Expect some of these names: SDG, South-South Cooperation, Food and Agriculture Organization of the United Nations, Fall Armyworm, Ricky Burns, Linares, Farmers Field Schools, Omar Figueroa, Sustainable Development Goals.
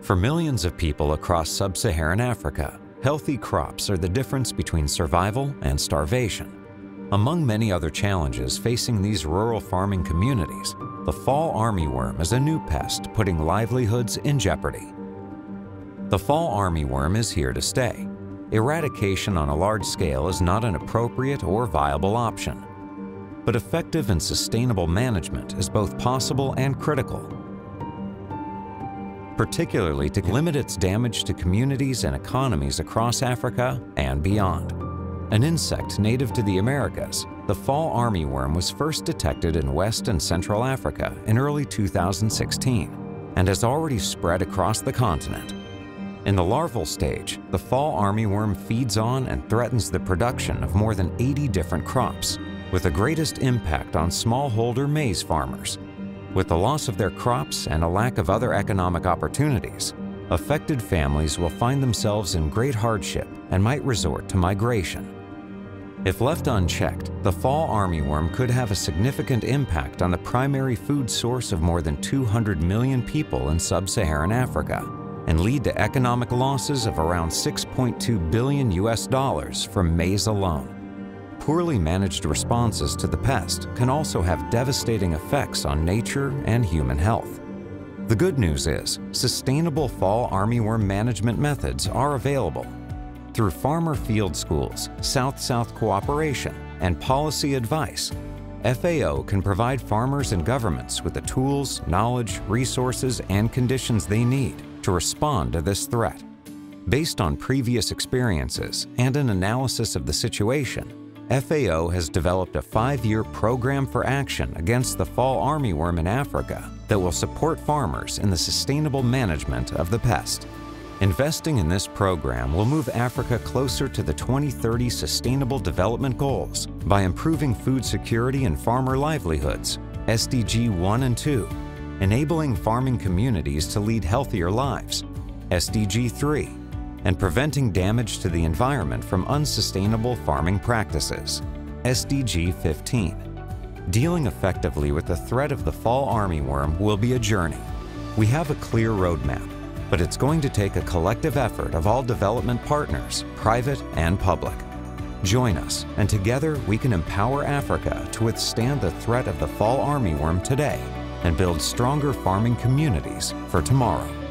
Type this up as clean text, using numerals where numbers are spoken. For millions of people across sub-Saharan Africa, healthy crops are the difference between survival and starvation. Among many other challenges facing these rural farming communities, the fall armyworm is a new pest putting livelihoods in jeopardy. The fall armyworm is here to stay. Eradication on a large scale is not an appropriate or viable option. But effective and sustainable management is both possible and critical, particularly to limit its damage to communities and economies across Africa and beyond. An insect native to the Americas, the fall armyworm was first detected in West and Central Africa in early 2016 and has already spread across the continent. In the larval stage, the fall armyworm feeds on and threatens the production of more than 80 different crops, with the greatest impact on smallholder maize farmers. With the loss of their crops and a lack of other economic opportunities, affected families will find themselves in great hardship and might resort to migration. If left unchecked, the fall armyworm could have a significant impact on the primary food source of more than 200 million people in sub-Saharan Africa and lead to economic losses of around $6.2 billion from maize alone. Poorly managed responses to the pest can also have devastating effects on nature and human health. The good news is, sustainable fall armyworm management methods are available. Through Farmers Field Schools, South-South Cooperation, and policy advice, FAO can provide farmers and governments with the tools, knowledge, resources, and conditions they need to respond to this threat. Based on previous experiences and an analysis of the situation, FAO has developed a 5-year program for action against the fall armyworm in Africa that will support farmers in the sustainable management of the pest. Investing in this program will move Africa closer to the 2030 Sustainable Development Goals by improving food security and farmer livelihoods, SDG 1 and 2, enabling farming communities to lead healthier lives, SDG 3, and preventing damage to the environment from unsustainable farming practices, SDG 15. Dealing effectively with the threat of the fall armyworm will be a journey. We have a clear roadmap, but it's going to take a collective effort of all development partners, private and public. Join us, and together we can empower Africa to withstand the threat of the fall armyworm today and build stronger farming communities for tomorrow.